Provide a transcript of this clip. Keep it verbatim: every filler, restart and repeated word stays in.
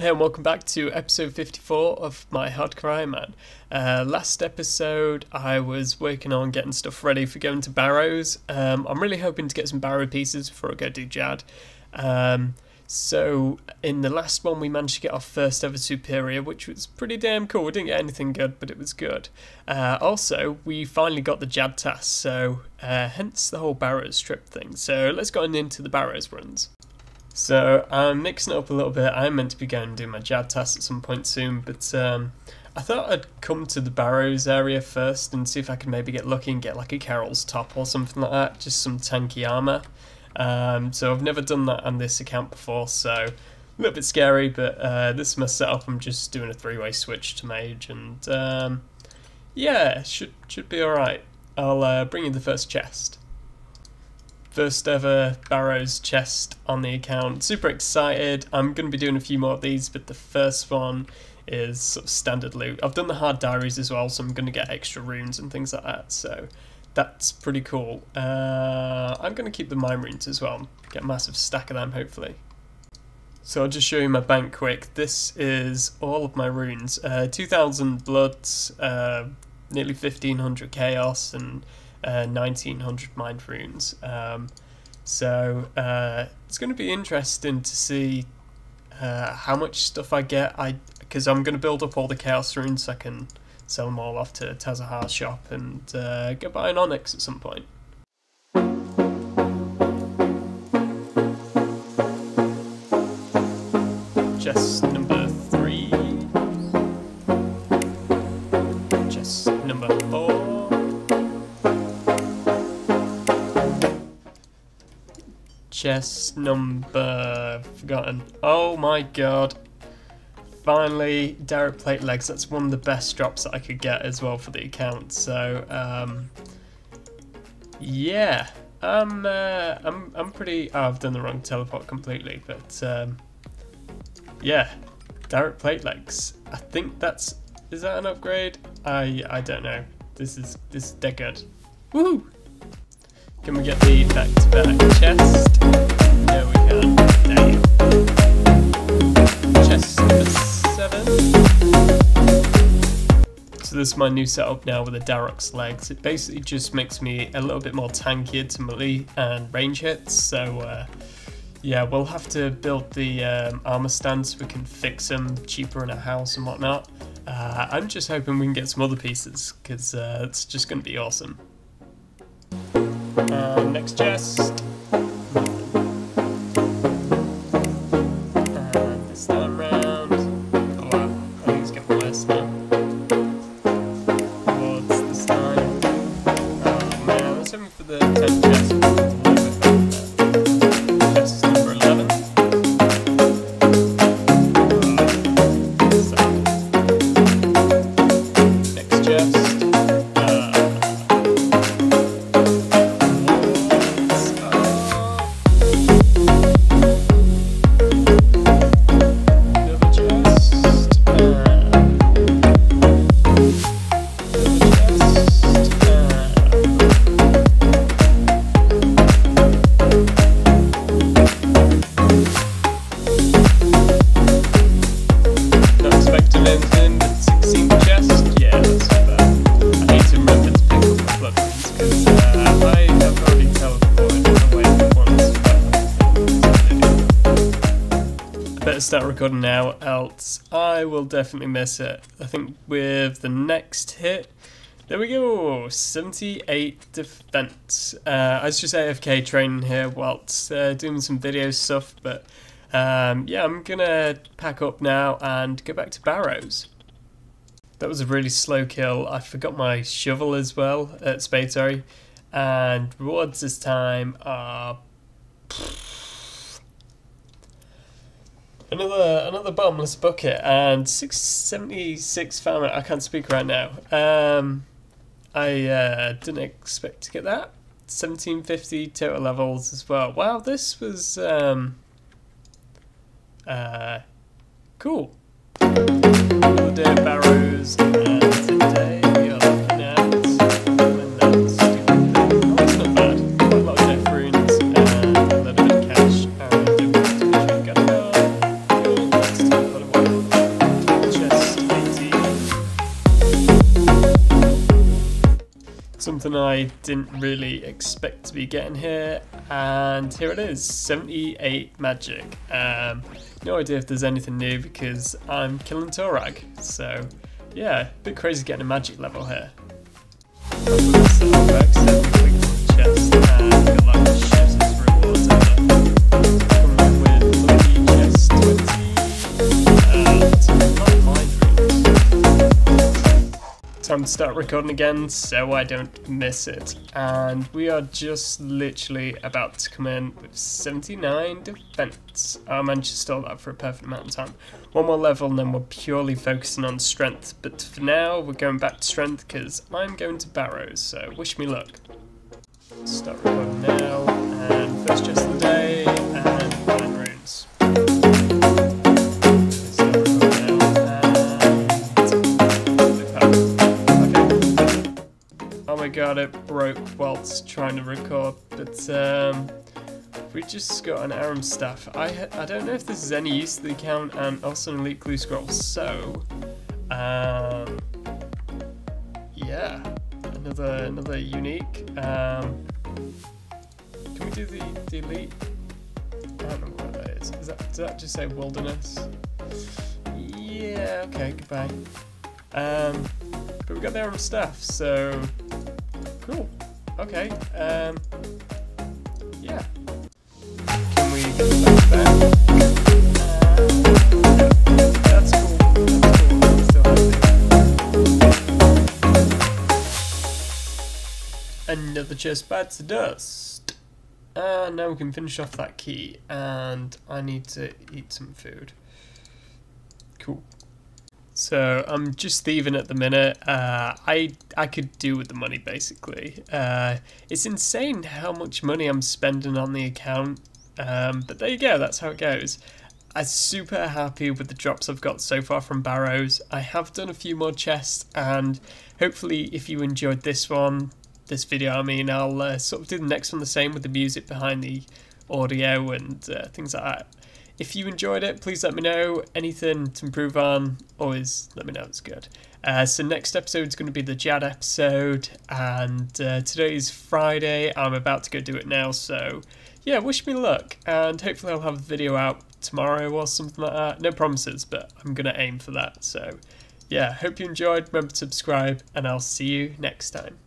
Hey and welcome back to episode fifty-four of My Hardcore Ironman. Uh, last episode I was working on getting stuff ready for going to Barrows. Um, I'm really hoping to get some Barrow pieces before I go do Jad. Um, so in the last one we managed to get our first ever superior, which was pretty damn cool. We didn't get anything good, but it was good. Uh, also, we finally got the Jad task, so uh, hence the whole Barrows trip thing. So let's go on into the Barrows runs. So I'm mixing it up a little bit. I'm meant to be going and do my Jad task at some point soon, but um, I thought I'd come to the Barrows area first and see if I could maybe get lucky and get like a Carol's top or something like that, just some tanky armour. Um, so I've never done that on this account before, so a little bit scary, but uh, this is my setup. I'm just doing a three-way switch to mage, and um, yeah, should, should be alright. I'll uh, bring you the first chest. First ever Barrows chest on the account. Super excited. I'm going to be doing a few more of these, but the first one is sort of standard loot. I've done the hard diaries as well, so I'm going to get extra runes and things like that, so that's pretty cool. Uh, I'm going to keep the mine runes as well. Get a massive stack of them, hopefully. So I'll just show you my bank quick. This is all of my runes. Uh, two thousand bloods, uh, nearly fifteen hundred chaos, and Uh, nineteen hundred mind runes. Um, so uh, it's going to be interesting to see uh, how much stuff I get. I because I'm going to build up all the chaos runes so I can sell them all off to Tazahar's shop and uh, go buy an onyx at some point. Chest number three. Chest number four. Chest number... forgotten. Oh my god. Finally, Dharok plate legs. That's one of the best drops that I could get as well for the account. So, um... yeah. I'm, uh, I'm, I'm pretty... Oh, I've done the wrong teleport completely, but, um... yeah. Dharok plate legs. I think that's... is that an upgrade? I I don't know. This is... this they're good. Woohoo! Can we get the back-to-back chest? Yeah, we can. Damn. Chest number seven. So this is my new setup now with the Dharok's legs. It basically just makes me a little bit more tanky ultimately and range hits. So uh, yeah, we'll have to build the um, armor stands so we can fix them cheaper in a house and whatnot. Uh, I'm just hoping we can get some other pieces because uh, it's just going to be awesome. Uh, next chest. And this time round. Oh wow, I think it's getting worse now. Towards this time. Oh man, I was hoping for the ten chest. Chest number eleven. Uh, so. Next chest. Start recording now, else I will definitely miss it. I think with the next hit, there we go, seventy-eight defense. Uh, I was just A F K training here whilst uh, doing some video stuff, but um, yeah, I'm gonna pack up now and go back to Barrows. That was a really slow kill. I forgot my shovel as well at spade, sorry, and rewards this time are. Another another bottomless bucket and six seventy-six famine. I can't speak right now. Um, I uh, didn't expect to get that. seventeen fifty total levels as well. Wow, this was um, uh, cool. Another day of Barrows, and today we are looking at that stupid thing. Oh, it's not bad. Quite a lot of death runes and a little bit of cash. And Got it. something I didn't really expect to be getting here, and here it is, seventy-eight magic. Um, no idea if there's anything new because I'm killing Torag, so yeah, a bit crazy getting a magic level here. Time to start recording again so I don't miss it, and we are just literally about to come in with seventy-nine defense. I managed to stall that for a perfect amount of time. One more level and then we're purely focusing on strength, but for now we're going back to strength because I'm going to Barrows, so wish me luck. Start recording now, and first chest of the day, and nine runes. God, it broke whilst trying to record, but um, we just got an Ahrim staff. I I don't know if this is any use to the account, and also an elite clue scroll. So, um, yeah, another another unique. Um, can we do the, the elite? I don't know what that is. Is that does that just say wilderness? Yeah. Okay. Goodbye. Um, but we got the Ahrim staff, so. Cool. Okay. Um, yeah. Can we get back there? Uh, that's cool. That's cool. Still another chest bad to dust. And now we can finish off that key. And I need to eat some food. Cool. So I'm just thieving at the minute. Uh, I I could do with the money basically. Uh, it's insane how much money I'm spending on the account. Um, but there you go. That's how it goes. I'm super happy with the drops I've got so far from Barrows. I have done a few more chests, and hopefully, if you enjoyed this one, this video, I mean, I'll uh, sort of do the next one the same with the music behind the audio and uh, things like that. If you enjoyed it, please let me know. Anything to improve on, always let me know, it's good. Uh, so next episode is going to be the Jad episode, and uh, today is Friday. I'm about to go do it now, so yeah, wish me luck, and hopefully I'll have a video out tomorrow or something like that. No promises, but I'm going to aim for that. So yeah, hope you enjoyed, remember to subscribe, and I'll see you next time.